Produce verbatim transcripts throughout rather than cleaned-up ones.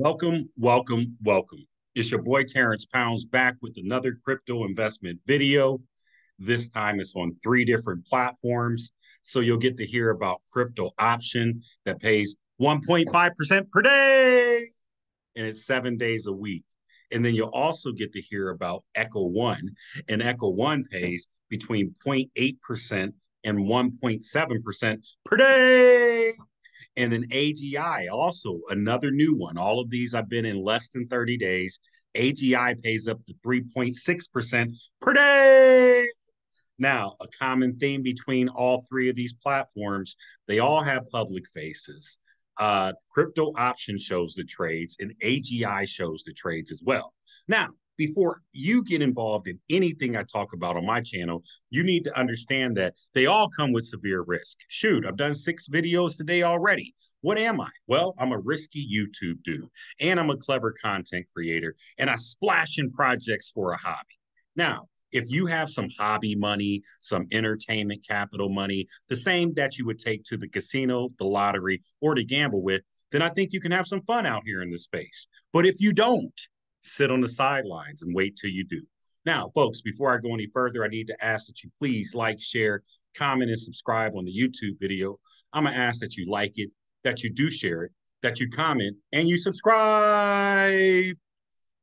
Welcome, welcome, welcome. It's your boy Terrence Pounds back with another crypto investment video. This time it's on three different platforms. So you'll get to hear about CryptOption that pays one point five percent per day and it's seven days a week. And then you'll also get to hear about Echo One, and Echo One pays between zero point eight percent and one point seven percent per day. And then A G I, also another new one. All of these I've been in less than thirty days. A G I pays up to three point six percent per day. Now, a common theme between all three of these platforms, they all have public faces. Uh, CryptOption shows the trades and A G I shows the trades as well. Now, before you get involved in anything I talk about on my channel, you need to understand that they all come with severe risk. Shoot, I've done six videos today already. What am I? Well, I'm a risky YouTube dude, and I'm a clever content creator, and I splash in projects for a hobby. Now, if you have some hobby money, some entertainment capital money, the same that you would take to the casino, the lottery, or to gamble with, then I think you can have some fun out here in this space. But if you don't, sit on the sidelines and wait till you do. Now, folks, before I go any further, I need to ask that you please like, share, comment, and subscribe on the YouTube video. I'm going to ask that you like it, that you do share it, that you comment, and you subscribe.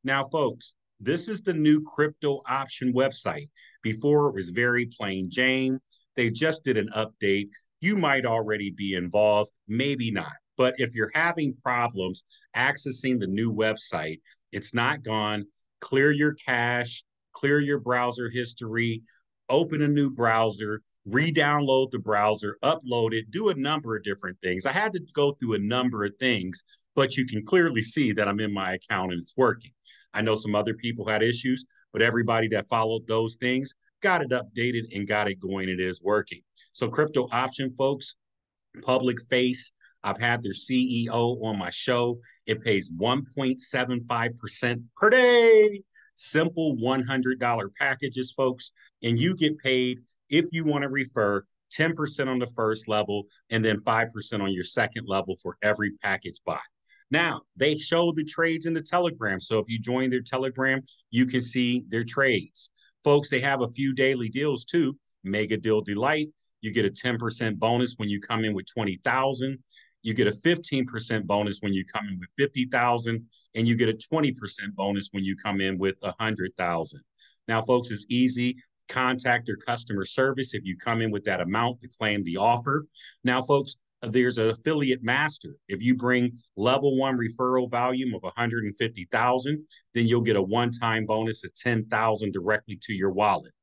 Now, folks, this is the new CryptOption website. Before, it was very plain Jane. They just did an update. You might already be involved, maybe not. But if you're having problems accessing the new website, it's not gone. Clear your cache, clear your browser history, open a new browser, re-download the browser, upload it, do a number of different things. I had to go through a number of things, but you can clearly see that I'm in my account and it's working. I know some other people had issues, but everybody that followed those things got it updated and got it going. It is working. So CryptOption, folks, public face. I've had their C E O on my show. It pays one point seven five percent per day. Simple one hundred dollar packages, folks. And you get paid, if you want to refer, ten percent on the first level and then five percent on your second level for every package buy. Now, they show the trades in the Telegram. So if you join their Telegram, you can see their trades. Folks, they have a few daily deals too. Mega Deal Delight. You get a ten percent bonus when you come in with twenty thousand dollars. You get a fifteen percent bonus when you come in with fifty thousand dollars, and you get a twenty percent bonus when you come in with one hundred thousand dollars. Now, folks, it's easy. Contact their customer service if you come in with that amount to claim the offer. Now, folks, there's an affiliate master. If you bring level one referral volume of one hundred fifty thousand dollars, then you'll get a one-time bonus of ten thousand dollars directly to your wallet.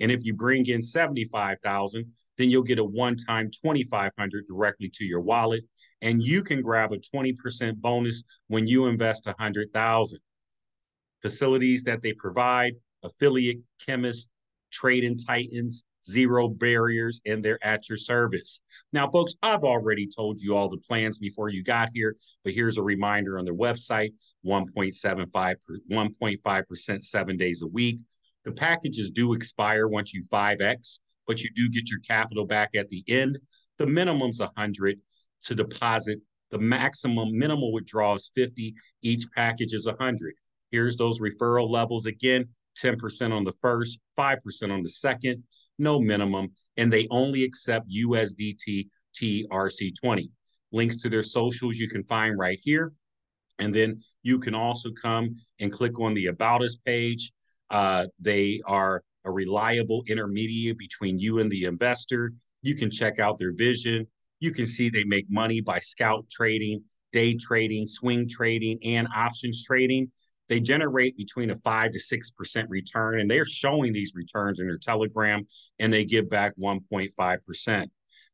And if you bring in seventy-five thousand dollars, then you'll get a one-time twenty-five hundred dollars directly to your wallet, and you can grab a twenty percent bonus when you invest one hundred thousand dollars. Facilities that they provide, affiliate chemists, trading titans, zero barriers, and they're at your service. Now, folks, I've already told you all the plans before you got here, but here's a reminder on their website, one point seven five, one point five percent seven days a week. The packages do expire once you five X, but you do get your capital back at the end. The minimum's one hundred to deposit. The maximum minimal withdrawal is fifty. Each package is one hundred. Here's those referral levels again, ten percent on the first, five percent on the second, no minimum, and they only accept U S D T T R C twenty. Links to their socials you can find right here. And then you can also come and click on the About Us page. Uh, they are a reliable intermediary between you and the investor. You can check out their vision. You can see they make money by scout trading, day trading, swing trading, and options trading. They generate between a five to six percent return, and they're showing these returns in their Telegram, and they give back one point five percent.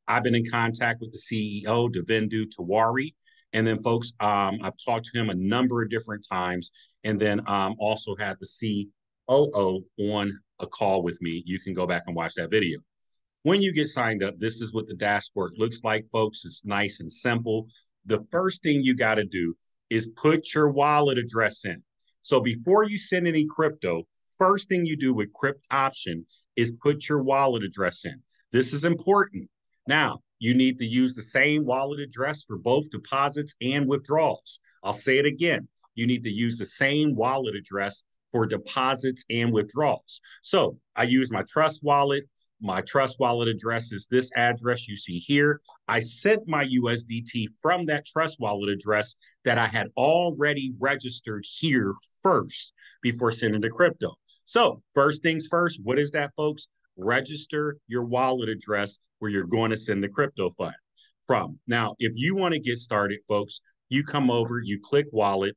I've been in contact with the C E O, Devendu Tiwari, and then, folks, um, I've talked to him a number of different times, and then um, also had the C E O on a call with me. You can go back and watch that video. When you get signed up, this is what the dashboard looks like, folks. It's nice and simple. The first thing you got to do is put your wallet address in. So before you send any crypto, first thing you do with CryptOption is put your wallet address in. This is important. Now, you need to use the same wallet address for both deposits and withdrawals. I'll say it again. You need to use the same wallet address for deposits and withdrawals. So I use my Trust wallet. My Trust wallet address is this address you see here. I sent my U S D T from that Trust wallet address that I had already registered here first before sending the crypto. So first things first, what is that, folks? Register your wallet address where you're going to send the crypto fund from. Now, if you want to get started, folks, you come over, you click wallet,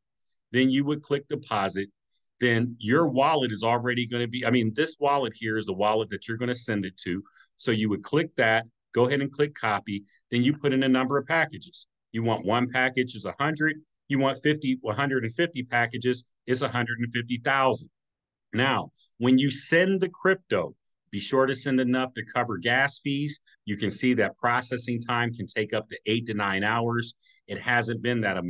then you would click deposit. Then your wallet is already going to be, I mean, this wallet here is the wallet that you're going to send it to. So you would click that, go ahead and click copy. Then you put in a number of packages. You want one package is one hundred. You want fifty, one hundred fifty packages is one hundred fifty thousand. Now, when you send the crypto, be sure to send enough to cover gas fees. You can see that processing time can take up to eight to nine hours. It hasn't been that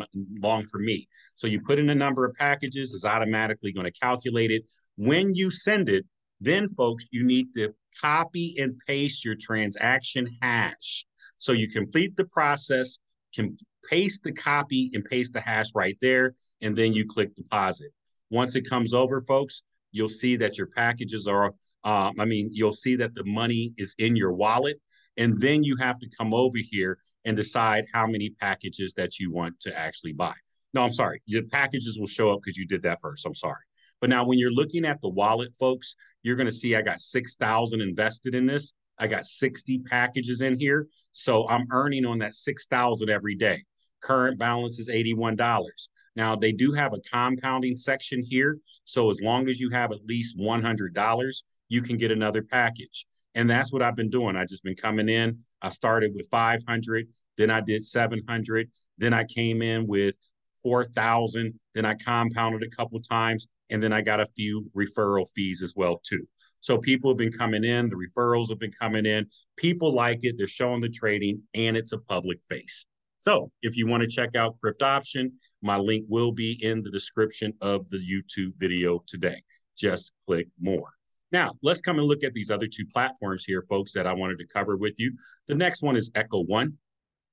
long for me. So you put in a number of packages, it's automatically going to calculate it. When you send it, then folks, you need to copy and paste your transaction hash. So you complete the process, can paste the copy and paste the hash right there, and then you click deposit. Once it comes over, folks, you'll see that your packages are, uh, I mean, you'll see that the money is in your wallet, and then you have to come over here and decide how many packages that you want to actually buy. No, I'm sorry, your packages will show up because you did that first, I'm sorry. But now when you're looking at the wallet, folks, you're gonna see I got six thousand invested in this. I got sixty packages in here. So I'm earning on that six thousand every day. Current balance is eighty-one dollars. Now they do have a compounding section here. So as long as you have at least one hundred dollars, you can get another package. And that's what I've been doing. I've just been coming in. I started with five hundred, then I did seven hundred, then I came in with four thousand, then I compounded a couple times, and then I got a few referral fees as well too. So people have been coming in, the referrals have been coming in. People like it, they're showing the trading, and it's a public face. So if you want to check out CryptOption, my link will be in the description of the YouTube video today. Just click more. Now, let's come and look at these other two platforms here, folks, that I wanted to cover with you. The next one is Echo One.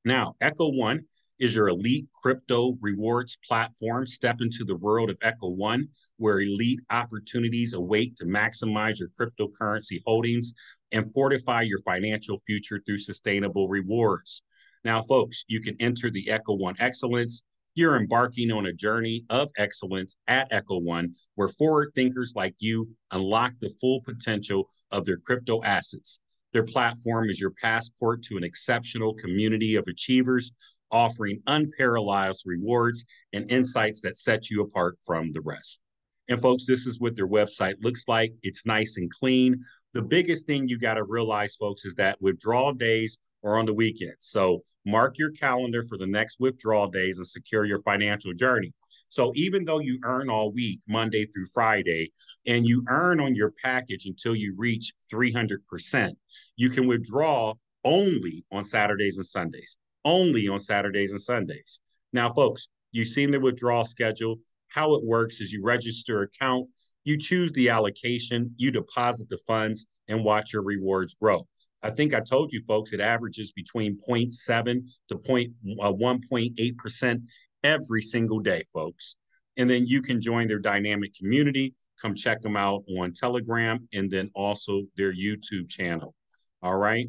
Now, Echo One is your elite crypto rewards platform. Step into the world of Echo One, where elite opportunities await to maximize your cryptocurrency holdings and fortify your financial future through sustainable rewards. Now, folks, you can enter the Echo One Excellence. You're embarking on a journey of excellence at Echo One, where forward thinkers like you unlock the full potential of their crypto assets. Their platform is your passport to an exceptional community of achievers, offering unparalleled rewards and insights that set you apart from the rest. And folks, this is what their website looks like. It's nice and clean. The biggest thing you got to realize, folks, is that withdrawal days or on the weekend. So mark your calendar for the next withdrawal days and secure your financial journey. So even though you earn all week, Monday through Friday, and you earn on your package until you reach three hundred percent, you can withdraw only on Saturdays and Sundays, only on Saturdays and Sundays. Now, folks, you've seen the withdrawal schedule. How it works is you register an account, you choose the allocation, you deposit the funds, and watch your rewards grow. I think I told you, folks, it averages between zero point seven to one point eight percent every single day, folks. And then you can join their dynamic community. Come check them out on Telegram and then also their YouTube channel. All right.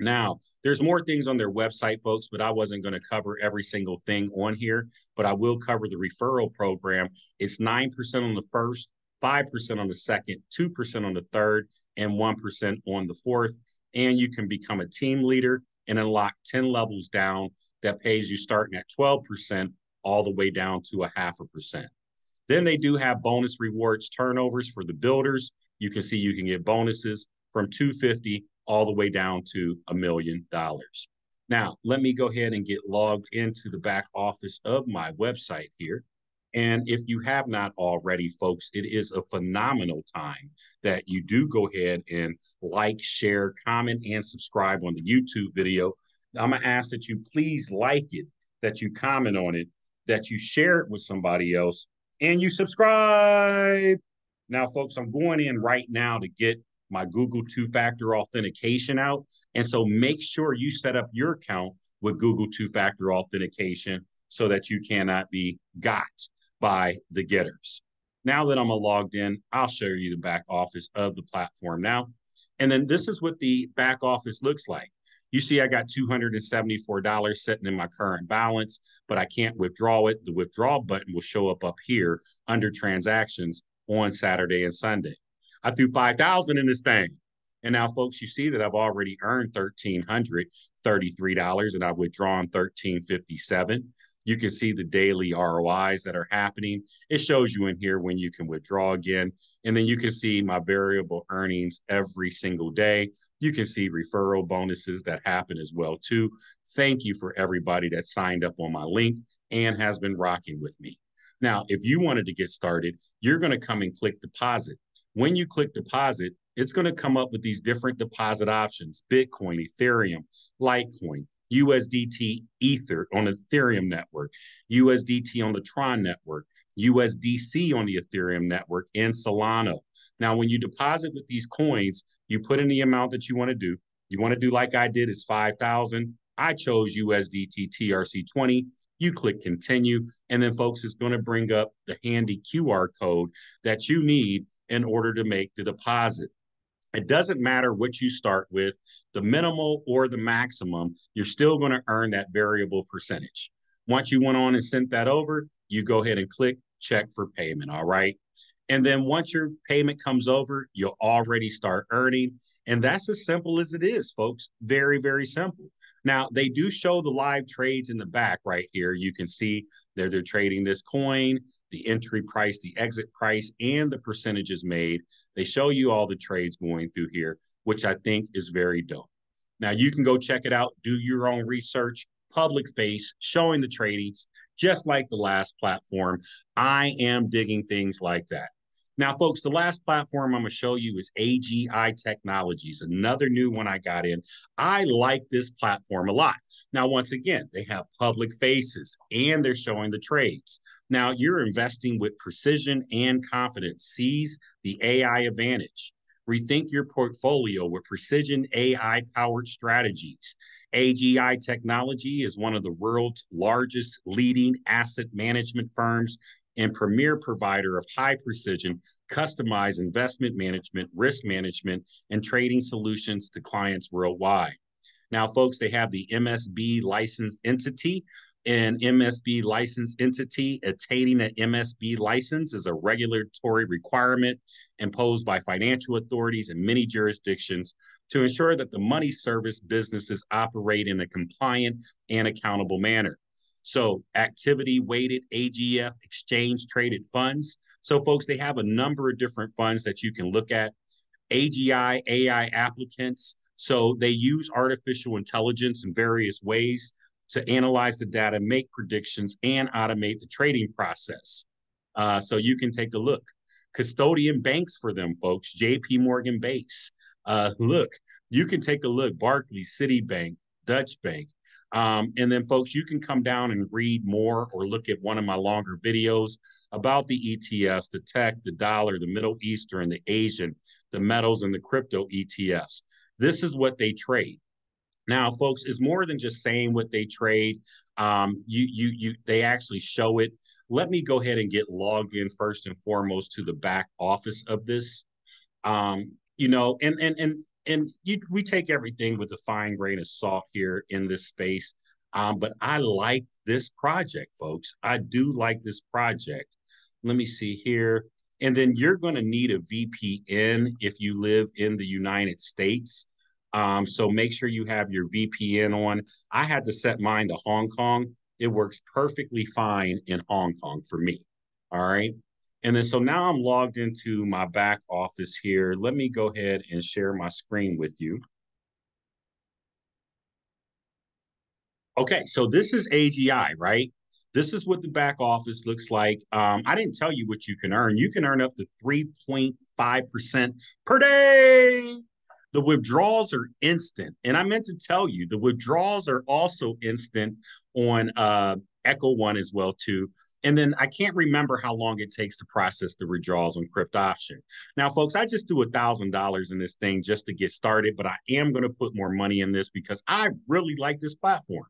Now, there's more things on their website, folks, but I wasn't going to cover every single thing on here, but I will cover the referral program. It's nine percent on the first, five percent on the second, two percent on the third, and one percent on the fourth. And you can become a team leader and unlock ten levels down that pays you starting at twelve percent all the way down to a half a percent. Then they do have bonus rewards turnovers for the builders. You can see you can get bonuses from two hundred fifty dollars all the way down to a million dollars. Now, let me go ahead and get logged into the back office of my website here. And if you have not already, folks, it is a phenomenal time that you do go ahead and like, share, comment, and subscribe on the YouTube video. I'm going to ask that you please like it, that you comment on it, that you share it with somebody else, and you subscribe. Now, folks, I'm going in right now to get my Google two-factor authentication out. And so make sure you set up your account with Google two-factor authentication so that you cannot be got by the getters. Now that I'm logged in, I'll show you the back office of the platform now. And then this is what the back office looks like. You see, I got two hundred seventy-four dollars sitting in my current balance, but I can't withdraw it. The withdrawal button will show up up here under transactions on Saturday and Sunday. I threw five thousand dollars in this thing. And now, folks, you see that I've already earned one thousand three hundred thirty-three dollars and I've withdrawn one thousand three hundred fifty-seven dollars. You can see the daily R O Is that are happening. It shows you in here when you can withdraw again. And then you can see my variable earnings every single day. You can see referral bonuses that happen as well, too. Thank you for everybody that signed up on my link and has been rocking with me. Now, if you wanted to get started, you're going to come and click deposit. When you click deposit, it's going to come up with these different deposit options: Bitcoin, Ethereum, Litecoin, U S D T Ether on the Ethereum network, U S D T on the Tron network, U S D C on the Ethereum network, and Solana. Now, when you deposit with these coins, you put in the amount that you want to do. You want to do like I did, is five thousand. I chose U S D T T R C twenty. You click continue. And then, folks, it's going to bring up the handy Q R code that you need in order to make the deposit. It doesn't matter what you start with, the minimal or the maximum, you're still going to earn that variable percentage. Once you went on and sent that over, you go ahead and click check for payment, all right? And then once your payment comes over, you'll already start earning. And that's as simple as it is, folks. Very, very simple. Now, they do show the live trades in the back right here. You can see that they're trading this coin, the entry price, the exit price, and the percentages made. They show you all the trades going through here, which I think is very dope. Now, you can go check it out, do your own research, public face, showing the tradings, just like the last platform. I am digging things like that. Now, folks, the last platform I'm going to show you is A G I Technologies, another new one I got in. I like this platform a lot. Now, once again, they have public faces and they're showing the trades. Now, you're investing with precision and confidence. Seize the A I advantage. Rethink your portfolio with precision A I-powered strategies. A G I Technology is one of the world's largest leading asset management firms and premier provider of high-precision, customized investment management, risk management, and trading solutions to clients worldwide. Now, folks, they have the M S B licensed entity. An M S B licensed entity attaining an M S B license is a regulatory requirement imposed by financial authorities in many jurisdictions to ensure that the money service businesses operate in a compliant and accountable manner. So activity-weighted A G F, exchange-traded funds. So, folks, they have a number of different funds that you can look at. A G I, A I applicants. So they use artificial intelligence in various ways to analyze the data, make predictions, and automate the trading process. Uh, so you can take a look. Custodian banks for them, folks. J P Morgan base. Uh, look, you can take a look. Barclays, Citibank, Deutsche Bank. Um, and then, folks, you can come down and read more or look at one of my longer videos about the E T Fs, the tech, the dollar, the Middle Eastern, the Asian, the metals, and the crypto E T Fs. This is what they trade. Now, folks, it's more than just saying what they trade. Um, you, you, you, they actually show it. Let me go ahead and get logged in first and foremost to the back office of this. Um, you know, and and and and you, we take everything with a fine grain of salt here in this space. Um, but I like this project, folks. I do like this project. Let me see here. And then you're going to need a V P N if you live in the United States. Um, so make sure you have your V P N on. I had to set mine to Hong Kong. It works perfectly fine in Hong Kong for me. All right. And then so now I'm logged into my back office here. Let me go ahead and share my screen with you. Okay, so this is A G I, right? This is what the back office looks like. Um, I didn't tell you what you can earn. You can earn up to three point five percent per day. The withdrawals are instant. And I meant to tell you, the withdrawals are also instant on uh, Echo One as well, too. And then I can't remember how long it takes to process the withdrawals on CryptOption. Now, folks, I just do one thousand dollars in this thing just to get started, but I am going to put more money in this because I really like this platform.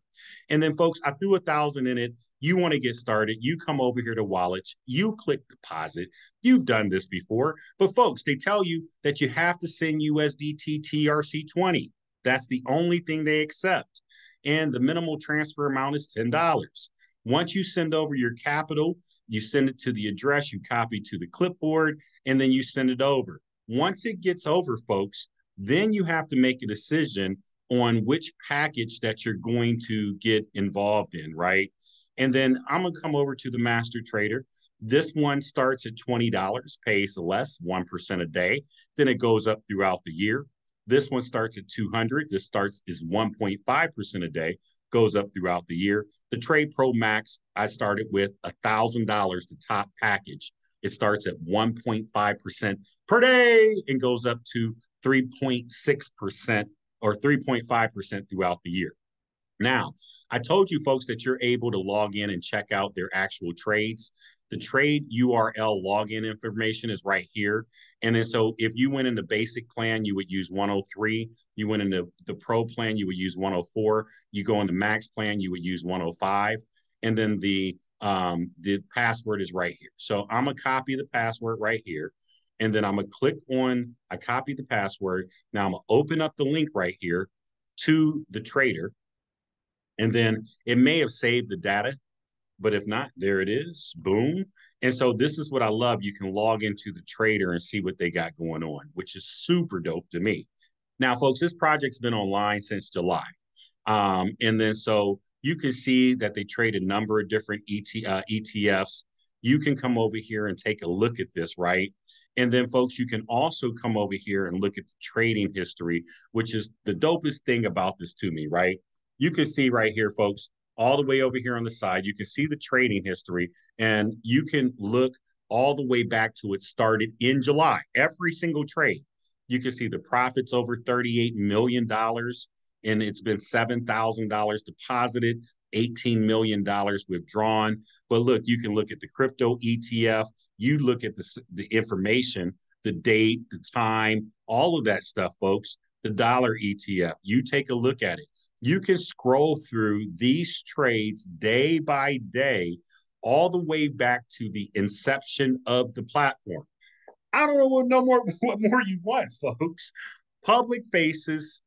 And then, folks, I threw one thousand dollars in it. You want to get started. You come over here to wallets. You click deposit. You've done this before. But folks, they tell you that you have to send U S D T T R C twenty. That's the only thing they accept. And the minimal transfer amount is ten dollars. Once you send over your capital, you send it to the address, you copy to the clipboard, and then you send it over. Once it gets over, folks, then you have to make a decision on which package that you're going to get involved in, right? And then I'm going to come over to the Master Trader. This one starts at twenty dollars, pays less, one percent a day. Then it goes up throughout the year. This one starts at two hundred dollars. This starts is one point five percent a day, goes up throughout the year. The Trade Pro Max, I started with one thousand dollars, the top package. It starts at one point five percent per day and goes up to three point six percent or three point five percent throughout the year. Now, I told you folks that you're able to log in and check out their actual trades. The trade U R L login information is right here. And then so if you went into basic plan, you would use one oh three. You went into the pro plan, you would use one oh four. You go into max plan, you would use one oh five. And then the, um, the password is right here. So I'm going to copy the password right here. And then I'm going to click on, I copy the password. Now I'm going to open up the link right here to the trader. And then it may have saved the data. But if not, there it is. Boom. And so this is what I love. You can log into the trader and see what they got going on, which is super dope to me. Now, folks, this project's been online since July. Um, and then so you can see that they trade a number of different E T, uh, E T Fs. You can come over here and take a look at this, right? And then, folks, you can also come over here and look at the trading history, which is the dopest thing about this to me, right? You can see right here, folks, all the way over here on the side, you can see the trading history, and you can look all the way back to it started in July, every single trade. You can see the profits over thirty-eight million dollars, and it's been seven thousand dollars deposited, eighteen million dollars withdrawn. But look, you can look at the crypto E T F, you look at the, the information, the date, the time, all of that stuff, folks, the dollar E T F, you take a look at it. You can scroll through these trades day by day, all the way back to the inception of the platform. I don't know what no more what more you want, folks. Public faces,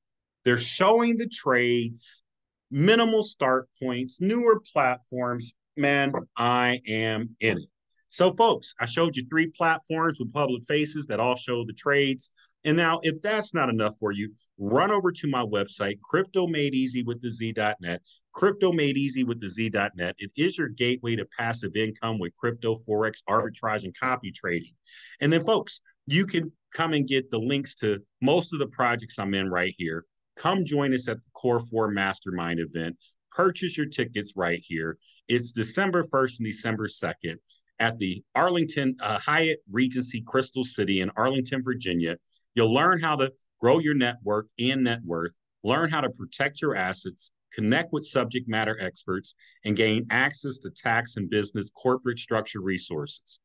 they're showing the trades, minimal start points, newer platforms. Man, I am in it. So, folks, I showed you three platforms with public faces that all show the trades. And now, if that's not enough for you, run over to my website, Crypto Made Easy With The Z dot net, Crypto Made Easy With The Z dot net. It is your gateway to passive income with crypto, forex, arbitrage, and copy trading. And then, folks, you can come and get the links to most of the projects I'm in right here. Come join us at the Core four Mastermind event. Purchase your tickets right here. It's December first and December second at the Arlington uh, Hyatt Regency Crystal City in Arlington, Virginia. You'll learn how to grow your network and net worth, learn how to protect your assets, connect with subject matter experts, and gain access to tax and business corporate structure resources.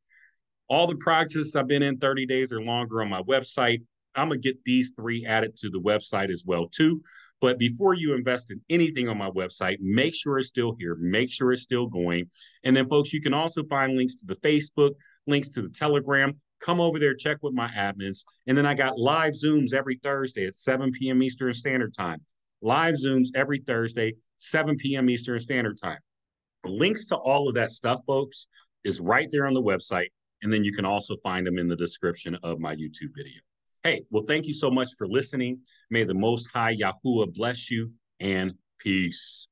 All the projects I've been in thirty days or longer on my website. I'm going to get these three added to the website as well, too. But before you invest in anything on my website, make sure it's still here. Make sure it's still going. And then, folks, you can also find links to the Facebook, links to the Telegram. Come over there, check with my admins. And then I got live Zooms every Thursday at seven P M Eastern Standard Time. Live Zooms every Thursday, seven P M Eastern Standard Time. Links to all of that stuff, folks, is right there on the website. And then you can also find them in the description of my YouTube video. Hey, well, thank you so much for listening. May the Most High Yahuwah bless you, and peace.